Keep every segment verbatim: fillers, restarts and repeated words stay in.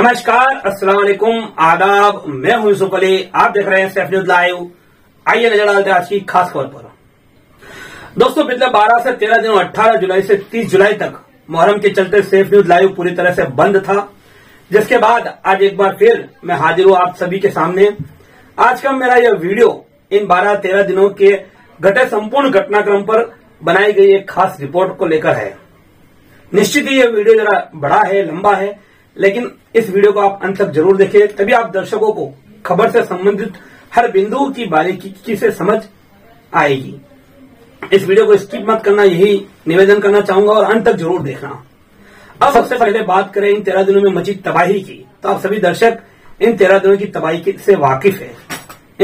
नमस्कार, अस्सलाम वालेकुम, आदाब। मैं हूं यूसुफ अली, आप देख रहे हैं सैफ न्यूज़ लाइव। आइए नजर डालते हैं आज की खास खबर पर। दोस्तों, पिछले बारह से तेरह दिनों अठारह जुलाई से तीस जुलाई तक मुहर्रम के चलते सैफ न्यूज़ लाइव पूरी तरह से बंद था, जिसके बाद आज एक बार फिर मैं हाजिर हूं आप सभी के सामने। आज का मेरा यह वीडियो इन बारह तेरह दिनों के घटे संपूर्ण घटनाक्रम पर बनाई गई एक खास रिपोर्ट को लेकर है। निश्चित ही यह वीडियो जरा बड़ा है, लंबा है, लेकिन इस वीडियो को आप अंत तक जरूर देखें, तभी आप दर्शकों को खबर से संबंधित हर बिंदु की बारीकी से समझ आएगी। इस वीडियो को स्किप मत करना, यही निवेदन करना चाहूंगा, और अंत तक जरूर देखना। अब सबसे पहले बात करें इन तेरह दिनों में मची तबाही की, तो आप सभी दर्शक इन तेरह दिनों की तबाही से वाकिफ है।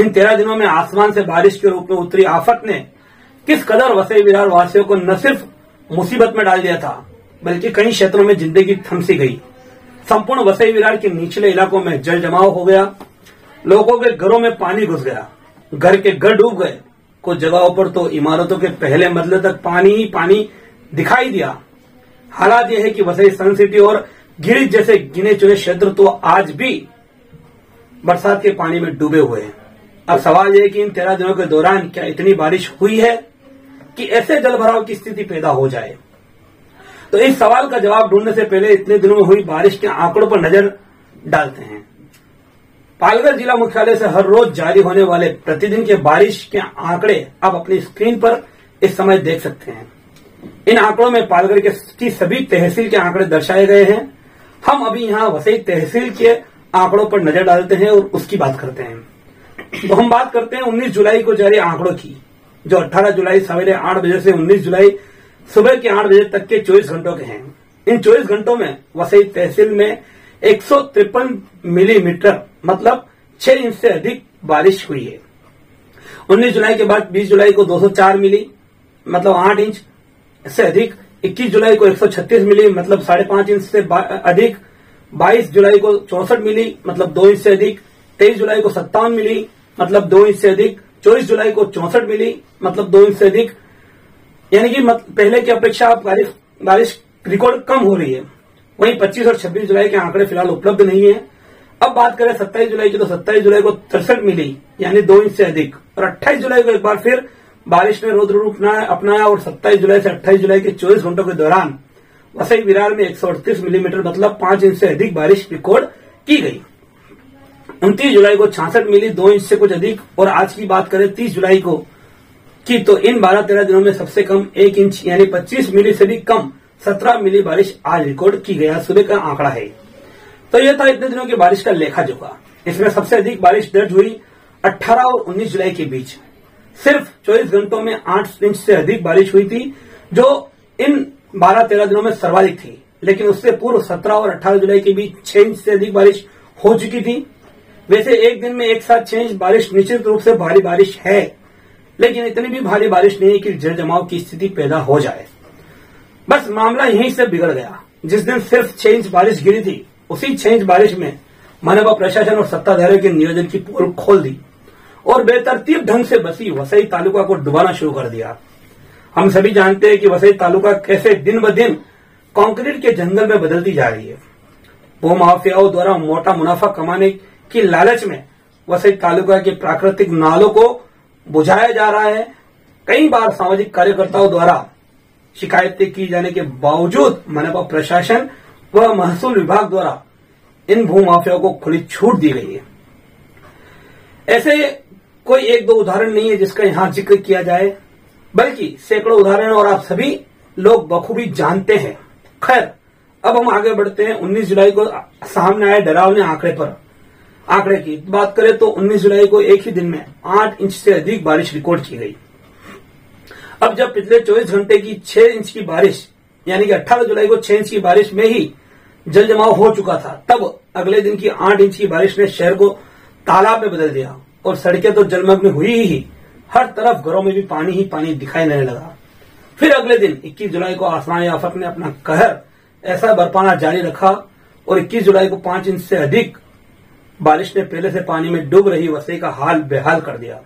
इन तेरह दिनों में आसमान से बारिश के रूप में उतरी आफत ने किस कदर वसई विरार वासियों को न सिर्फ मुसीबत में डाल दिया था, बल्कि कई क्षेत्रों में जिंदगी थमसी गई। संपूर्ण वसई विरार के निचले इलाकों में जल जमाव हो गया, लोगों के घरों में पानी घुस गया, घर के घर डूब गए, कुछ जगहों पर तो इमारतों के पहले मजले तक पानी ही पानी दिखाई दिया। हालात यह है कि वसई सन सिटी और गिरिज जैसे गिने चुने क्षेत्र तो आज भी बरसात के पानी में डूबे हुए हैं। अब सवाल यह है कि इन तेरह दिनों के दौरान क्या इतनी बारिश हुई है कि ऐसे जलभराव की स्थिति पैदा हो जाए? तो इस सवाल का जवाब ढूंढने से पहले इतने दिनों में हुई बारिश के आंकड़ों पर नजर डालते हैं। पालघर जिला मुख्यालय से हर रोज जारी होने वाले प्रतिदिन के बारिश के आंकड़े आप अपनी स्क्रीन पर इस समय देख सकते हैं। इन आंकड़ों में पालघर के की सभी तहसील के आंकड़े दर्शाए गए हैं। हम अभी यहाँ वसई तहसील के आंकड़ों पर नजर डालते हैं और उसकी बात करते हैं। तो हम बात करते हैं उन्नीस जुलाई को जारी आंकड़ों की, जो अट्ठारह जुलाई सवेरे आठ बजे से उन्नीस जुलाई सुबह के आठ बजे तक के चौबीस घंटों के हैं। इन चौबीस घंटों में वसई तहसील में एक सौ तिरपन मिलीमीटर मतलब छह इंच से अधिक बारिश हुई है। उन्नीस जुलाई के बाद बीस जुलाई को दो सौ चार मिली मतलब आठ इंच से अधिक, इक्कीस जुलाई को एक सौ छत्तीस मिली मतलब साढ़े पांच इंच से अधिक, बाईस जुलाई को चौसठ मिली मतलब दो इंच से अधिक, तेईस जुलाई को सत्तावन मिली मतलब दो इंच से अधिक, चौबीस जुलाई को चौसठ मिली मतलब दो इंच से अधिक। यानी कि पहले की अपेक्षा अब बारिश बारिश रिकॉर्ड कम हो रही है। वहीं पच्चीस और छब्बीस जुलाई के आंकड़े फिलहाल उपलब्ध नहीं है। अब बात करें सत्ताईस जुलाई की, तो सत्ताईस जुलाई को तिरसठ मिली यानी दो इंच से अधिक, और अट्ठाईस जुलाई को एक बार फिर बारिश ने रौद्र रूप अपनाया और सत्ताईस जुलाई से अट्ठाईस जुलाई के चौबीस घंटों के दौरान वसई विरार में एक सौ अड़तीस मिलीमीटर मतलब पांच इंच से अधिक बारिश रिकॉर्ड की गई। उनतीस जुलाई को छियासठ मिली दो इंच से कुछ अधिक, और आज की बात करें तीस जुलाई को कि तो इन बारह तेरह दिनों में सबसे कम एक इंच यानी पच्चीस मिली से भी कम सत्रह मिली बारिश आज रिकॉर्ड की गया, सुबह का आंकड़ा है। तो यह था इतने दिनों की बारिश का लेखा जोखा। इसमें सबसे अधिक बारिश दर्ज हुई अठारह और उन्नीस जुलाई के बीच। सिर्फ चौबीस घंटों में आठ इंच से अधिक बारिश हुई थी, जो इन बारह तेरह दिनों में सर्वाधिक थी। लेकिन उससे पूर्व सत्रह और अठारह जुलाई के बीच छह इंच से अधिक बारिश हो चुकी थी। वैसे एक दिन में एक साथ छह इंच बारिश निश्चित रूप से भारी बारिश है, लेकिन इतनी भी भारी बारिश नहीं है कि जल जमाव की स्थिति पैदा हो जाए। बस मामला यहीं से बिगड़ गया। जिस दिन सिर्फ छह इंच बारिश गिरी थी, उसी छह इंच बारिश में मानव प्रशासन और सत्ताधारियों के नियोजन की पोल खोल दी और बेतरतीब ढंग से बसी वसई तालुका को डुबाना शुरू कर दिया। हम सभी जानते हैं कि वसई तालुका कैसे दिन ब दिन कॉन्क्रीट के जंगल में बदलती जा रही है। भू माफियाओं द्वारा मोटा मुनाफा कमाने की लालच में वसई तालुका के प्राकृतिक नालों को बुझाया जा रहा है। कई बार सामाजिक कार्यकर्ताओं द्वारा शिकायतें की जाने के बावजूद मनपा प्रशासन व महसूल विभाग द्वारा इन भू माफियाओं को खुली छूट दी गई है। ऐसे कोई एक दो उदाहरण नहीं है जिसका यहाँ जिक्र किया जाए, बल्कि सैकड़ों उदाहरण, और आप सभी लोग बखूबी जानते हैं। खैर, अब हम आगे बढ़ते हैं उन्नीस जुलाई को सामने आए डरावने आंकड़े पर। आंकड़े की बात करें तो उन्नीस जुलाई को एक ही दिन में आठ इंच से अधिक बारिश रिकॉर्ड की गई। अब जब पिछले चौबीस घंटे की छह इंच की बारिश यानी कि अठारह जुलाई को छह इंच की बारिश में ही जल जमाव हो चुका था, तब अगले दिन की आठ इंच की बारिश ने शहर को तालाब में बदल दिया और सड़कें तो जलमग्न हुई ही, हर तरफ घरों में भी पानी ही पानी दिखाई देने लगा। फिर अगले दिन इक्कीस जुलाई को आसमानी आफत ने अपना कहर ऐसा बरपाना जारी रखा और इक्कीस जुलाई को पांच इंच से अधिक बारिश ने पहले से पानी में डूब रही वसई का हाल बेहाल कर दिया।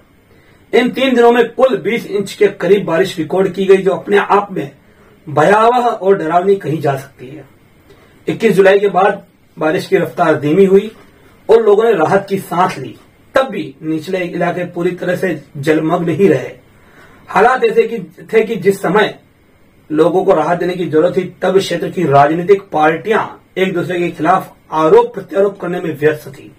इन तीन दिनों में कुल बीस इंच के करीब बारिश रिकॉर्ड की गई, जो अपने आप में भयावह और डरावनी कही जा सकती है। इक्कीस जुलाई के बाद बारिश की रफ्तार धीमी हुई और लोगों ने राहत की सांस ली, तब भी निचले इलाके पूरी तरह से जलमग्न ही रहे। हालात ऐसे कि थे कि जिस समय लोगों को राहत देने की जरूरत थी, तब क्षेत्र की राजनीतिक पार्टियां एक दूसरे के खिलाफ आरोप प्रत्यारोप करने में व्यस्त थी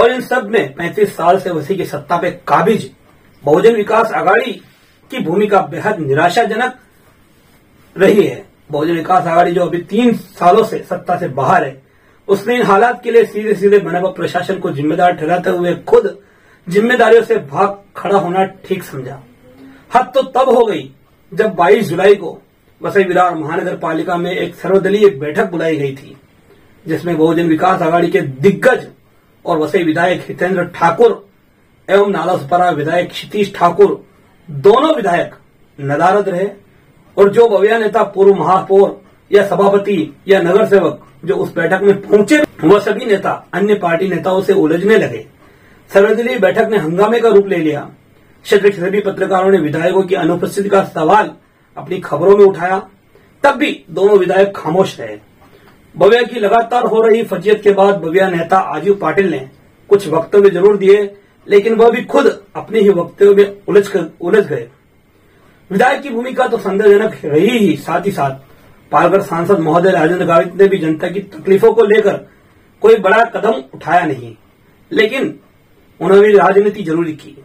और इन सब में पैंतीस साल से वसई की सत्ता पे काबिज बहुजन विकास आघाड़ी की भूमिका बेहद निराशाजनक रही है। बहुजन विकास आघाड़ी जो अभी तीन सालों से सत्ता से बाहर है, उसने इन हालात के लिए सीधे सीधे बने हुए प्रशासन को जिम्मेदार ठहराते हुए खुद जिम्मेदारियों से भाग खड़ा होना ठीक समझा। हद तो तब हो गई जब बाईस जुलाई को वसई विरार महानगर पालिका में एक सर्वदलीय बैठक बुलाई गई थी, जिसमें बहुजन विकास आघाड़ी के दिग्गज और वसई विधायक हितेंद्र ठाकुर एवं नालासपारा विधायक क्षितश ठाकुर दोनों विधायक नदारद रहे और जो बविया नेता पूर्व महापौर या सभापति या नगर सेवक जो उस बैठक में पहुंचे, वह सभी नेता अन्य पार्टी नेताओं से उलझने लगे। सर्वदलीय बैठक ने हंगामे का रूप ले लिया। क्षेत्र के सभी पत्रकारों ने विधायकों की अनुपस्थिति का सवाल अपनी खबरों में उठाया, तब भी दोनों विधायक खामोश रहे। बविया की लगातार हो रही फजीयत के बाद बविया नेता आजीव पाटिल ने कुछ वक्तव्य जरूर दिए, लेकिन वह भी खुद अपने ही वक्तव्य में उलझ उलझ गए। विधायक की भूमिका तो संदेहजनक रही ही, साथ ही साथ पालघर सांसद महोदय राजेन्द्र गावित ने भी जनता की तकलीफों को लेकर कोई बड़ा कदम उठाया नहीं, लेकिन उन्होंने राजनीति जरूर की।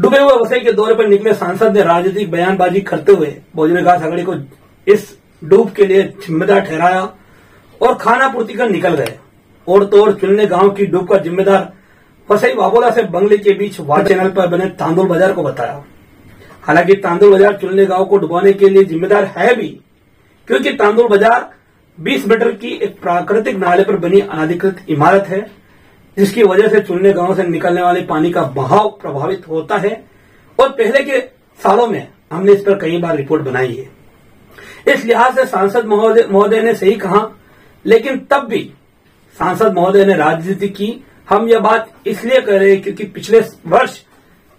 डूबे हुए वसई के दौरे पर निकले सांसद ने राजनीतिक बयानबाजी करते हुए बहुजन विकास आघाड़ी को इस डूब के लिए जिम्मेदार ठहराया और खाना पूर्ति कर निकल गए। और तो और चुनने गांव की डूब का जिम्मेदार वसई वाबोला से बंगले के बीच वार चैनल पर बने तांदोल बाजार को बताया। हालांकि तांदोल बाजार चुनने गांव को डुबाने के लिए जिम्मेदार है भी, क्योंकि तांदोल बाजार बीस मीटर की एक प्राकृतिक नाले पर बनी अनाधिकृत इमारत है, जिसकी वजह से चुनने गांव से निकलने वाले पानी का बहाव प्रभावित होता है और पहले के सालों में हमने इस पर कई बार रिपोर्ट बनाई है। इस लिहाज से सांसद महोदय ने सही कहा, लेकिन तब भी सांसद महोदय ने राजनीति की। हम यह बात इसलिए कह रहे हैं क्योंकि पिछले वर्ष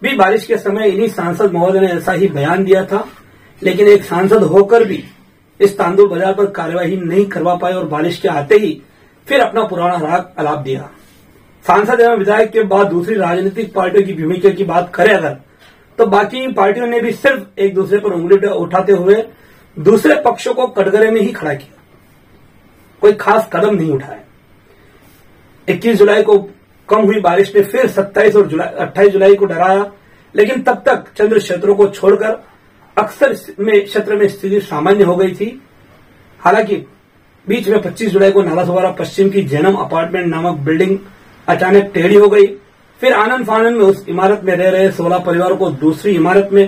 भी बारिश के समय इन्हीं सांसद महोदय ने ऐसा ही बयान दिया था, लेकिन एक सांसद होकर भी इस तांदूल बाजार पर कार्यवाही नहीं करवा पाए और बारिश के आते ही फिर अपना पुराना राग अलाप दिया। सांसद एवं विधायक के बाद दूसरी राजनीतिक पार्टियों की भूमिका की बात करें अगर, तो बाकी पार्टियों ने भी सिर्फ एक दूसरे पर उंगली उठाते हुए दूसरे पक्षों को कटघरे में ही खड़ा किया, कोई खास कदम नहीं उठाया। इक्कीस जुलाई को कम हुई बारिश ने फिर सत्ताईस और जुलाई अट्ठाईस जुलाई को डराया, लेकिन तब तक चंद्र क्षेत्रों को छोड़कर अक्सर में क्षेत्र में स्थिति सामान्य हो गई थी। हालांकि बीच में पच्चीस जुलाई को नालासपारा पश्चिम की जैनम अपार्टमेंट नामक बिल्डिंग अचानक टेढ़ी हो गई, फिर आनन फानन में उस इमारत में रह रहे सोलह परिवारों को दूसरी इमारत में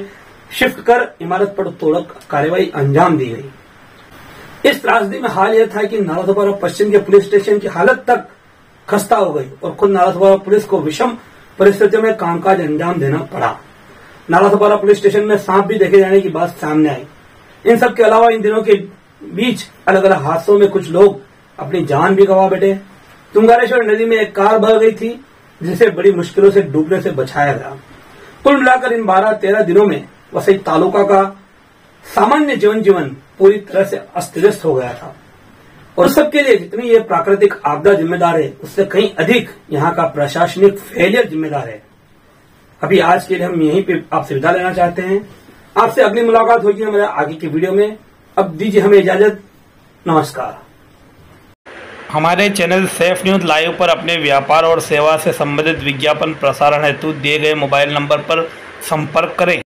शिफ्ट कर इमारत पर तोड़क कार्रवाई अंजाम दी गई। इस त्रासदी में हाल यह था कि नालासपारा पश्चिम के पुलिस स्टेशन की हालत तक खस्ता हो गई और खुद नालासपारा पुलिस को विषम परिस्थितियों में कामकाज अंजाम देना पड़ा। नालासपारा पुलिस स्टेशन में सांप भी देखे जाने की बात सामने आई। इन सब के अलावा इन दिनों के बीच अलग अलग हादसों में कुछ लोग अपनी जान भी गंवा बैठे। तुंगारेश्वर नदी में एक कार बह गई थी, जिसे बड़ी मुश्किलों से डूबने से बचाया गया। कुल मिलाकर इन बारह तेरह दिनों में वसई तालुका का सामान्य जीवन जीवन पूरी तरह से अस्त व्यस्त हो गया था और सबके लिए जितनी ये प्राकृतिक आपदा जिम्मेदार है, उससे कहीं अधिक यहाँ का प्रशासनिक फेलियर जिम्मेदार है। अभी आज के लिए हम यहीं पे आपसे विदा लेना चाहते हैं। आपसे अगली मुलाकात होगी हमारे आगे की वीडियो में। अब दीजिए हमें इजाजत, नमस्कार। हमारे चैनल सैफ न्यूज़ लाइव पर अपने व्यापार और सेवा से संबंधित विज्ञापन प्रसारण हेतु दिए गए मोबाइल नंबर पर संपर्क करें।